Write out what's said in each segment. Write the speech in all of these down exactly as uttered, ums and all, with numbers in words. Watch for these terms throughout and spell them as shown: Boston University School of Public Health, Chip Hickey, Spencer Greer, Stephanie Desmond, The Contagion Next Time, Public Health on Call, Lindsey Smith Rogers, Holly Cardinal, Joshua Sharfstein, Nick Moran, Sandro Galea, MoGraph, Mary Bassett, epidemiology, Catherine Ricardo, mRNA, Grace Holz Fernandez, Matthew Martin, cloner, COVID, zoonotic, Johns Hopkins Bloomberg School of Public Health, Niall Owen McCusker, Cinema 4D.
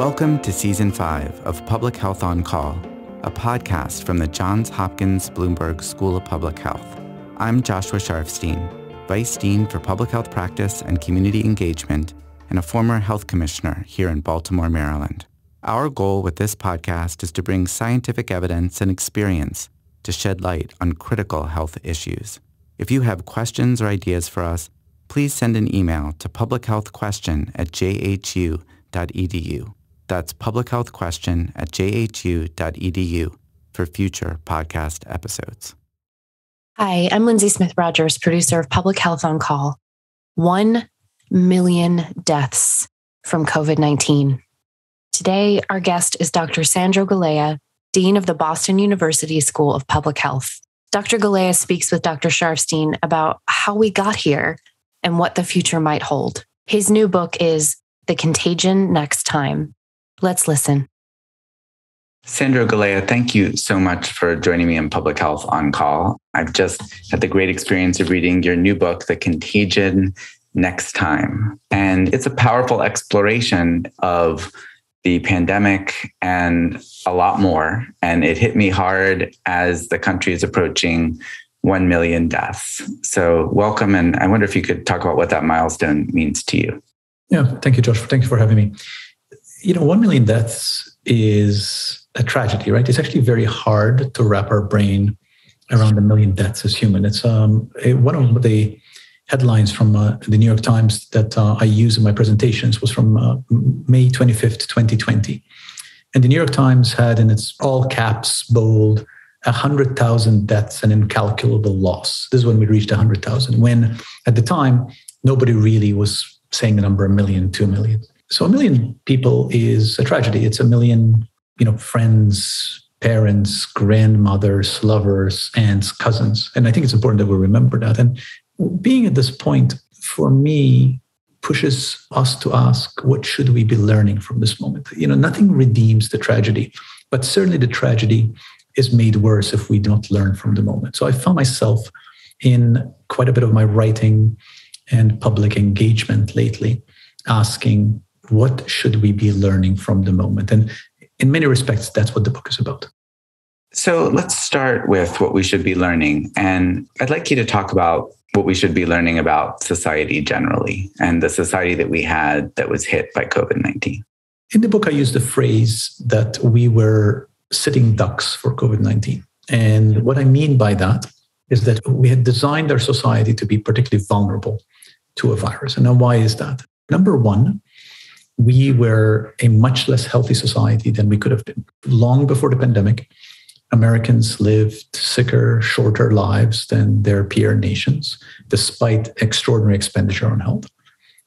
Welcome to Season five of Public Health on Call, a podcast from the Johns Hopkins Bloomberg School of Public Health. I'm Joshua Sharfstein, Vice Dean for Public Health Practice and Community Engagement and a former health commissioner here in Baltimore, Maryland. Our goal with this podcast is to bring scientific evidence and experience to shed light on critical health issues. If you have questions or ideas for us, please send an email to public health question at j h u dot e d u. That's public health question at j h u dot e d u for future podcast episodes. Hi, I'm Lindsey Smith Rogers, producer of Public Health on Call. One million deaths from COVID nineteen. Today, our guest is Doctor Sandro Galea, Dean of the Boston University School of Public Health. Doctor Galea speaks with Doctor Sharfstein about how we got here and what the future might hold. His new book is The Contagion Next Time. Let's listen. Sandro Galea, thank you so much for joining me in Public Health on Call. I've just had the great experience of reading your new book, The Contagion Next Time. And it's a powerful exploration of the pandemic and a lot more. And it hit me hard as the country is approaching one million deaths. So welcome. And I wonder if you could talk about what that milestone means to you. Yeah, thank you, Josh. Thank you for having me. You know, one million deaths is a tragedy, right? It's actually very hard to wrap our brain around a million deaths as human. It's um, it, one of the headlines from uh, the New York Times that uh, I use in my presentations was from uh, May twenty-fifth, twenty twenty. And the New York Times had in its all caps, bold, one hundred thousand deaths and incalculable loss. This is when we reached one hundred thousand, when at the time, nobody really was saying the number a million, two million. So a million people is a tragedy. It's a million, you know, friends, parents, grandmothers, lovers, aunts, cousins. And I think it's important that we remember that. And being at this point, for me, pushes us to ask, what should we be learning from this moment? You know, nothing redeems the tragedy, but certainly the tragedy is made worse if we don't learn from the moment. So I found myself in quite a bit of my writing and public engagement lately, asking, what should we be learning from the moment? And in many respects, that's what the book is about. So let's start with what we should be learning. And I'd like you to talk about what we should be learning about society generally and the society that we had that was hit by COVID nineteen. In the book, I used the phrase that we were sitting ducks for COVID nineteen. And what I mean by that is that we had designed our society to be particularly vulnerable to a virus. And now why is that? Number one, we were a much less healthy society than we could have been. Long before the pandemic, Americans lived sicker, shorter lives than their peer nations, despite extraordinary expenditure on health.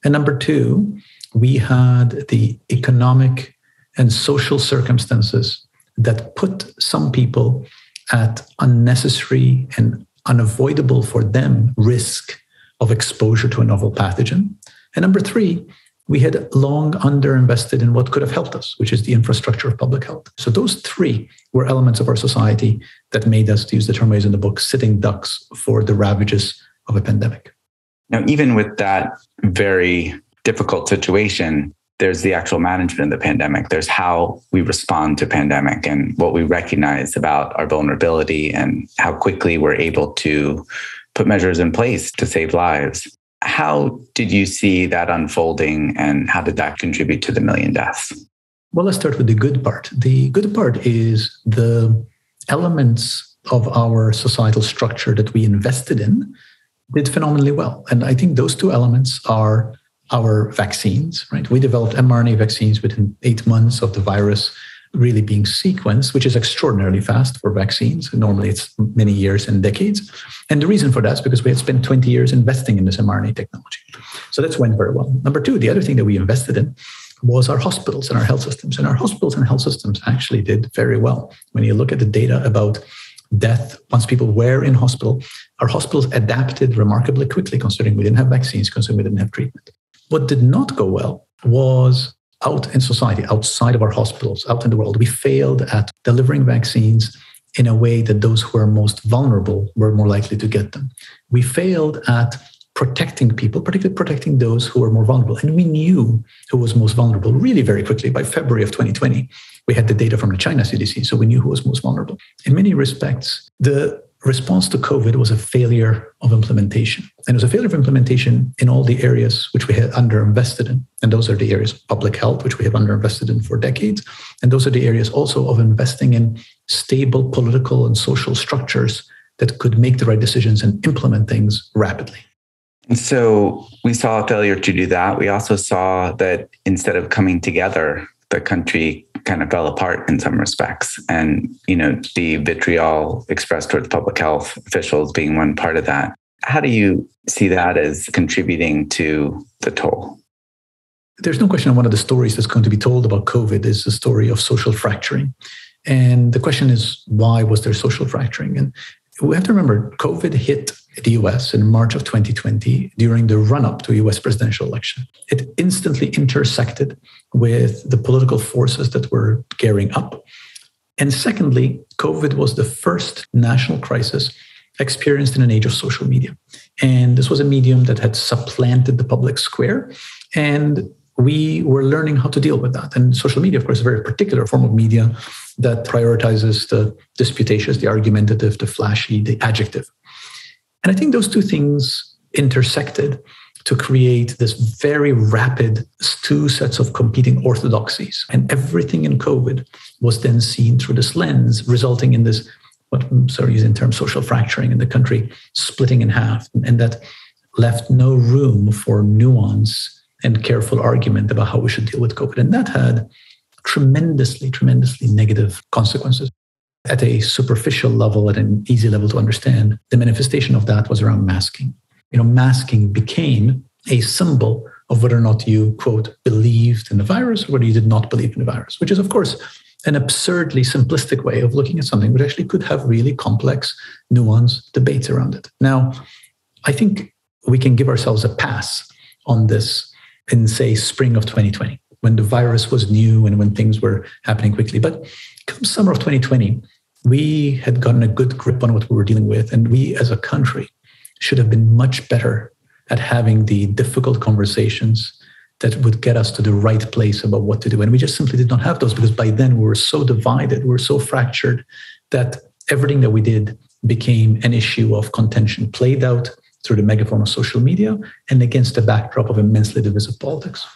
And number two, we had the economic and social circumstances that put some people at unnecessary and unavoidable for them risk of exposure to a novel pathogen. And number three, we had long underinvested in what could have helped us, which is the infrastructure of public health. So those three were elements of our society that made us, to use the term I use in the book, sitting ducks for the ravages of a pandemic. Now, even with that very difficult situation, there's the actual management of the pandemic. There's how we respond to pandemic and what we recognize about our vulnerability and how quickly we're able to put measures in place to save lives. How did you see that unfolding and how did that contribute to the million deaths? Well, let's start with the good part. The good part is the elements of our societal structure that we invested in did phenomenally well. And I think those two elements are our vaccines, right? We developed mRNA vaccines within eight months of the virus really being sequenced, which is extraordinarily fast for vaccines. Normally it's many years and decades. And the reason for that is because we had spent twenty years investing in this mRNA technology. So that's went very well. Number two, the other thing that we invested in was our hospitals and our health systems. And our hospitals and health systems actually did very well. When you look at the data about death, once people were in hospital, our hospitals adapted remarkably quickly, considering we didn't have vaccines, considering we didn't have treatment. What did not go well was out in society, outside of our hospitals, out in the world. We failed at delivering vaccines in a way that those who are most vulnerable were more likely to get them. We failed at protecting people, particularly protecting those who are more vulnerable. And we knew who was most vulnerable really very quickly. By February of twenty twenty, we had the data from the China C D C, so we knew who was most vulnerable. In many respects, the response to COVID was a failure of implementation. And it was a failure of implementation in all the areas which we had underinvested in. And those are the areas of public health, which we have underinvested in for decades. And those are the areas also of investing in stable political and social structures that could make the right decisions and implement things rapidly. And so we saw a failure to do that. We also saw that instead of coming together, the country kind of fell apart in some respects. And, you know, the vitriol expressed towards public health officials being one part of that. How do you see that as contributing to the toll? There's no question one of the stories that's going to be told about COVID is the story of social fracturing. And the question is, why was there social fracturing? And we have to remember, COVID hit the U S in March of twenty twenty during the run-up to a U S presidential election. It instantly intersected with the political forces that were gearing up. And secondly, COVID was the first national crisis experienced in an age of social media. And this was a medium that had supplanted the public square. And we were learning how to deal with that. And social media, of course, is a very particular form of media that prioritizes the disputatious, the argumentative, the flashy, the adjective. And I think those two things intersected to create this very rapid two sets of competing orthodoxies. And everything in COVID was then seen through this lens, resulting in this, what I'm sorry using the term social fracturing, in the country splitting in half. And that left no room for nuance and careful argument about how we should deal with COVID. And that had tremendously, tremendously negative consequences. At a superficial level, at an easy level to understand, the manifestation of that was around masking. You know, masking became a symbol of whether or not you, quote, believed in the virus or whether you did not believe in the virus, which is, of course, an absurdly simplistic way of looking at something which actually could have really complex, nuanced debates around it. Now, I think we can give ourselves a pass on this in, say, spring of twenty twenty, when the virus was new and when things were happening quickly. But come summer of twenty twenty, we had gotten a good grip on what we were dealing with. And we as a country should have been much better at having the difficult conversations that would get us to the right place about what to do. And we just simply did not have those, because by then we were so divided, we were so fractured, that everything that we did became an issue of contention played out through the megaphone of social media and against the backdrop of immensely divisive politics.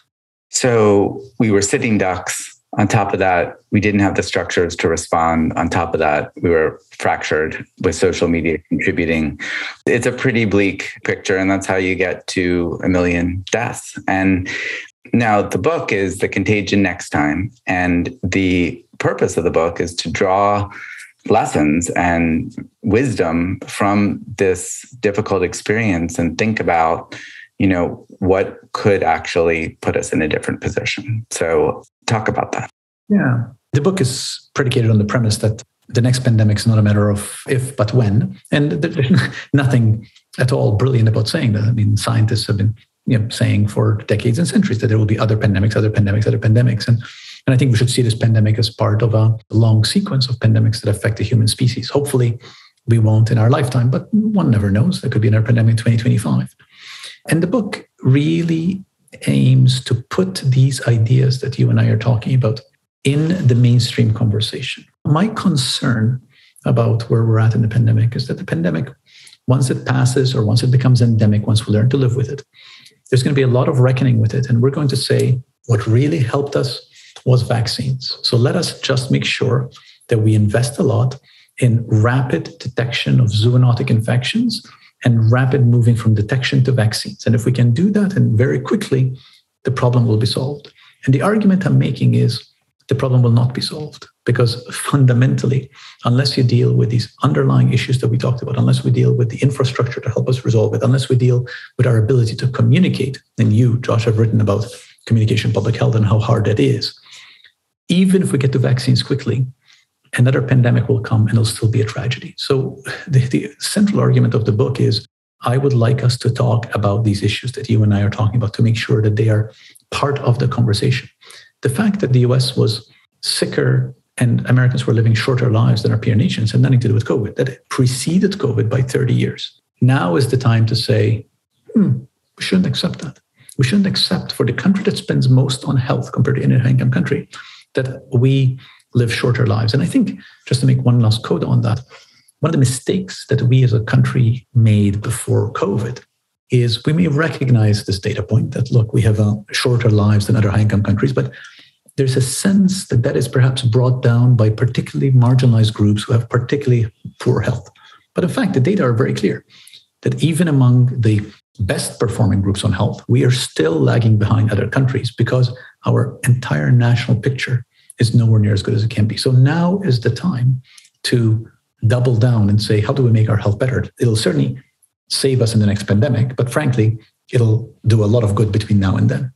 So we were sitting ducks. On top of that, we didn't have the structures to respond. On top of that, we were fractured with social media contributing. It's a pretty bleak picture, and that's how you get to a million deaths. And now the book is The Contagion Next Time. And the purpose of the book is to draw lessons and wisdom from this difficult experience and think about, you know, what could actually put us in a different position. So talk about that. Yeah. The book is predicated on the premise that the next pandemic is not a matter of if, but when. And there's nothing at all brilliant about saying that. I mean, scientists have been you know, saying for decades and centuries that there will be other pandemics, other pandemics, other pandemics. And And I think we should see this pandemic as part of a long sequence of pandemics that affect the human species. Hopefully, we won't in our lifetime, but one never knows. There could be another pandemic in twenty twenty-five. And the book really aims to put these ideas that you and I are talking about in the mainstream conversation. My concern about where we're at in the pandemic is that the pandemic, once it passes or once it becomes endemic, once we learn to live with it, there's going to be a lot of reckoning with it. And we're going to say what really helped us was vaccines. So let us just make sure that we invest a lot in rapid detection of zoonotic infections and rapid moving from detection to vaccines. And if we can do that and very quickly, the problem will be solved. And the argument I'm making is the problem will not be solved, because fundamentally, unless you deal with these underlying issues that we talked about, unless we deal with the infrastructure to help us resolve it, unless we deal with our ability to communicate, and you, Josh, have written about communication, public health, and how hard that is. Even if we get to vaccines quickly, another pandemic will come and it'll still be a tragedy. So the, the central argument of the book is, I would like us to talk about these issues that you and I are talking about to make sure that they are part of the conversation. The fact that the U S was sicker and Americans were living shorter lives than our peer nations had nothing to do with COVID. That preceded COVID by thirty years. Now is the time to say, hmm, we shouldn't accept that. We shouldn't accept, for the country that spends most on health compared to any income country, that we live shorter lives. And I think, just to make one last quote on that, one of the mistakes that we as a country made before COVID is we may recognize this data point that, look, we have uh, shorter lives than other high-income countries, but there's a sense that that is perhaps brought down by particularly marginalized groups who have particularly poor health. But in fact, the data are very clear that even among the best performing groups on health, we are still lagging behind other countries because our entire national picture is nowhere near as good as it can be. So now is the time to double down and say, how do we make our health better? It'll certainly save us in the next pandemic, but frankly, it'll do a lot of good between now and then.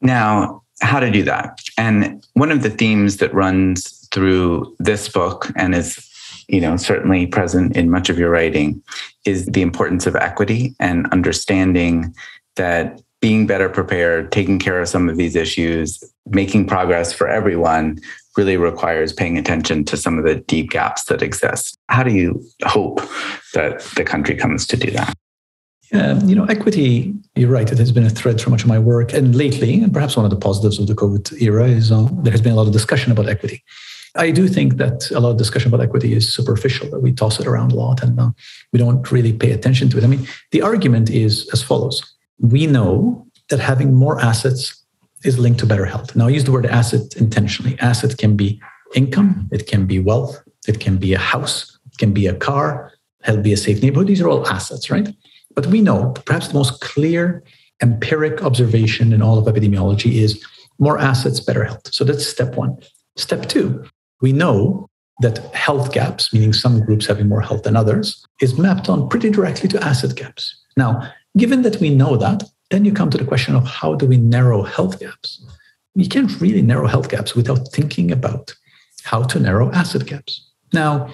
Now, how to do that. And one of the themes that runs through this book and is, you know, certainly present in much of your writing is the importance of equity and understanding that being better prepared, taking care of some of these issues, making progress for everyone really requires paying attention to some of the deep gaps that exist. How do you hope that the country comes to do that? Yeah, you know, equity, you're right, it has been a thread for much of my work. And lately, and perhaps one of the positives of the COVID era is uh, there has been a lot of discussion about equity. I do think that a lot of discussion about equity is superficial, that we toss it around a lot and uh, we don't really pay attention to it. I mean, the argument is as follows. We know that having more assets is linked to better health. Now, I use the word asset intentionally. Asset can be income, it can be wealth, it can be a house, it can be a car, it'll be a safe neighborhood. These are all assets, right? But we know perhaps the most clear empiric observation in all of epidemiology is more assets, better health. So that's step one. Step two, we know that health gaps, meaning some groups having more health than others, is mapped on pretty directly to asset gaps. Now, given that we know that, then you come to the question of how do we narrow health gaps? You can't really narrow health gaps without thinking about how to narrow asset gaps. Now,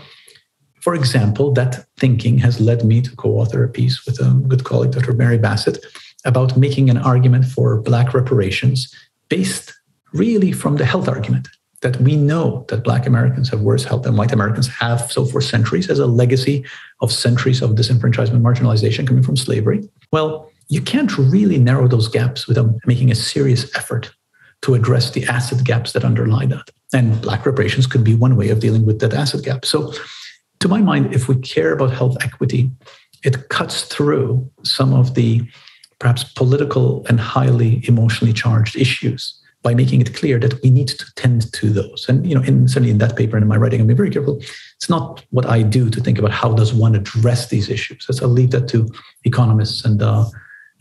for example, that thinking has led me to co-author a piece with a good colleague, Doctor Mary Bassett, about making an argument for Black reparations based really from the health argument that we know that Black Americans have worse health than white Americans have so for centuries as a legacy of centuries of disenfranchisement, marginalization coming from slavery. Well, you can't really narrow those gaps without making a serious effort to address the asset gaps that underlie that. And Black reparations could be one way of dealing with that asset gap. So to my mind, if we care about health equity, it cuts through some of the perhaps political and highly emotionally charged issues by making it clear that we need to tend to those. And, you know, in, certainly in that paper and in my writing, I'm being very careful. It's not what I do to think about how does one address these issues. So I'll leave that to economists and uh,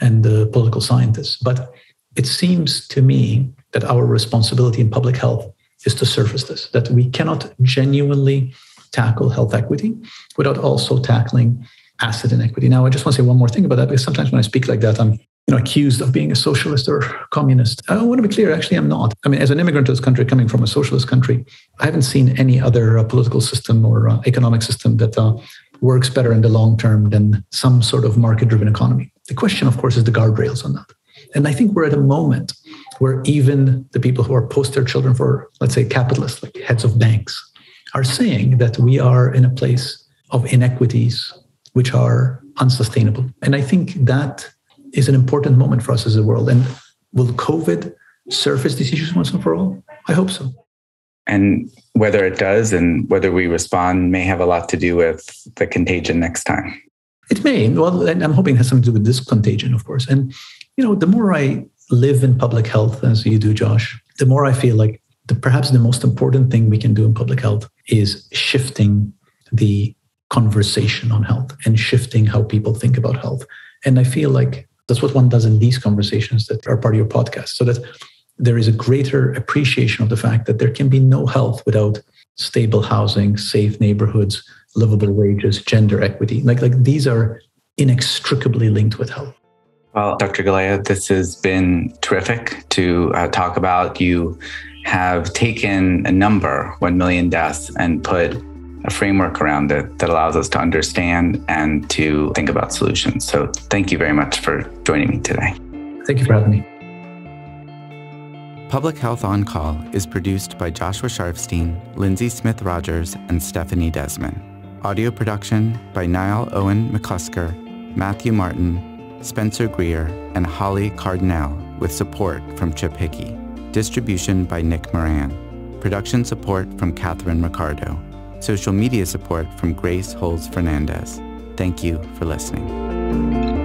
and the political scientists. But it seems to me that our responsibility in public health is to surface this, that we cannot genuinely tackle health equity without also tackling asset inequity. Now, I just want to say one more thing about that, because sometimes when I speak like that, I'm you know, accused of being a socialist or communist. I want to be clear, actually, I'm not. I mean, as an immigrant to this country, coming from a socialist country, I haven't seen any other uh, political system or uh, economic system that uh, works better in the long term than some sort of market-driven economy. The question, of course, is the guardrails on that. And I think we're at a moment where even the people who are post their children for, let's say, capitalists, like heads of banks, are saying that we are in a place of inequities which are unsustainable. And I think that is an important moment for us as a world. And will COVID surface these issues once and for all? I hope so. And whether it does and whether we respond may have a lot to do with the contagion next time. It may. Well, and I'm hoping it has something to do with this contagion, of course. And, you know, the more I live in public health, as you do, Josh, the more I feel like the, perhaps the most important thing we can do in public health is shifting the conversation on health and shifting how people think about health. And I feel like that's what one does in these conversations that are part of your podcast, so that there is a greater appreciation of the fact that there can be no health without stable housing, safe neighborhoods, livable wages, gender equity. Like, like these are inextricably linked with health. Well, Doctor Galea, this has been terrific to uh, talk about. You have taken a number, one million deaths, and put a framework around it that allows us to understand and to think about solutions. So thank you very much for joining me today. Thank you for having me. Public Health on Call is produced by Joshua Sharfstein, Lindsey Smith Rogers, and Stephanie Desmond. Audio production by Niall Owen McCusker, Matthew Martin, Spencer Greer, and Holly Cardinal, with support from Chip Hickey. Distribution by Nick Moran. Production support from Catherine Ricardo. Social media support from Grace Holz Fernandez. Thank you for listening.